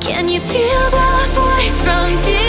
Can you feel that voice from deep?